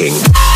rocking.